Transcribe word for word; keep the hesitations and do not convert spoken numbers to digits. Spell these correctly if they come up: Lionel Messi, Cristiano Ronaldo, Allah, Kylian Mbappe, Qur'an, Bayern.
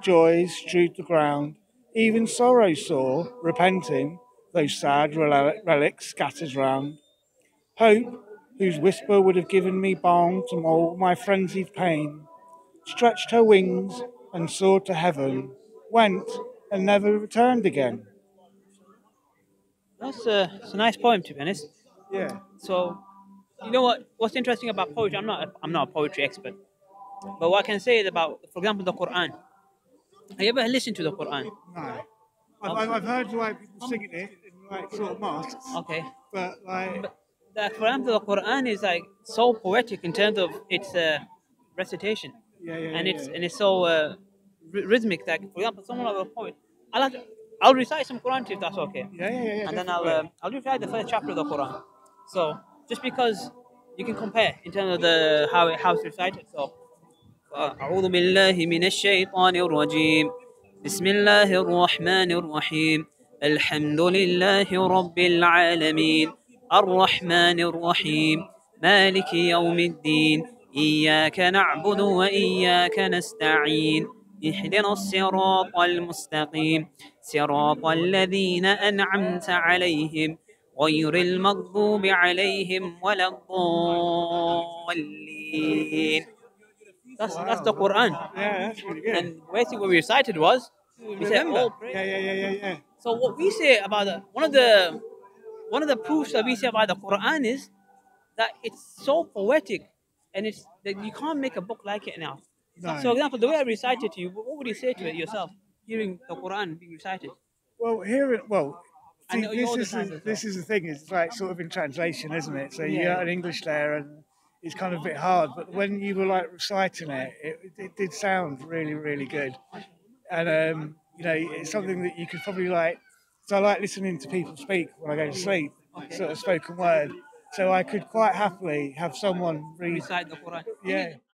joys strewed the ground, even sorrow saw, repenting, those sad rel relics scattered round. Hope, whose whisper would have given me balm to all my frenzied pain, stretched her wings and soared to heaven, went and never returned again. That's a, it's a nice poem, to be honest. Yeah. So, you know what? What's interesting about poetry? I'm not. I'm not a poetry expert, but what I can say is about, for example, the Quran. Have you ever listened to the Quran? No. I've, I've heard like people singing it in like sort of masks. Okay. But like, but the, for example, the Quran is like so poetic in terms of its uh, recitation. Yeah, yeah, and yeah, it's yeah. and it's so uh, rhythmic that, for example, someone like a poet, I like. To, I'll recite some Quran to you if that's okay. Yeah, yeah, yeah. And then I'll uh, I'll recite the first chapter of the Quran. So just because you can compare in terms of the how it, how it's recited. So, أعوذ بالله من الشيطان الرجيم بسم الله الرحمن الرحيم الحمد لله رب العالمين الرحمن الرحيم مالك يوم الدين إياك نعبد وإياك نستعين اهدنا الصراط المستقيم صراط الذين أنعمت عليهم غير المغضوب عليهم ولا الضالين. That's, wow. That's the Quran. Yeah, that's really good. And basically what we recited was, we said, oh, praise. Yeah, yeah, yeah, yeah, yeah. So what we say about the, one of the one of the proofs that we say about the Quran is that it's so poetic, and it's that you can't make a book like it now. No. So, for example, the way I recite it to you, what would you say to it yourself, hearing the Quran being recited? Well, hearing, well, see, this is the, this is the thing. It's like sort of in translation, isn't it? So yeah, you got an English there, and it's kind of a bit hard. But when you were like reciting it, it, it did sound really, really good. And um, you know, it's something that you could probably like. So I like listening to people speak when I go to sleep, okay, sort of spoken word. So I could quite happily have someone read, recite the Quran. Yeah.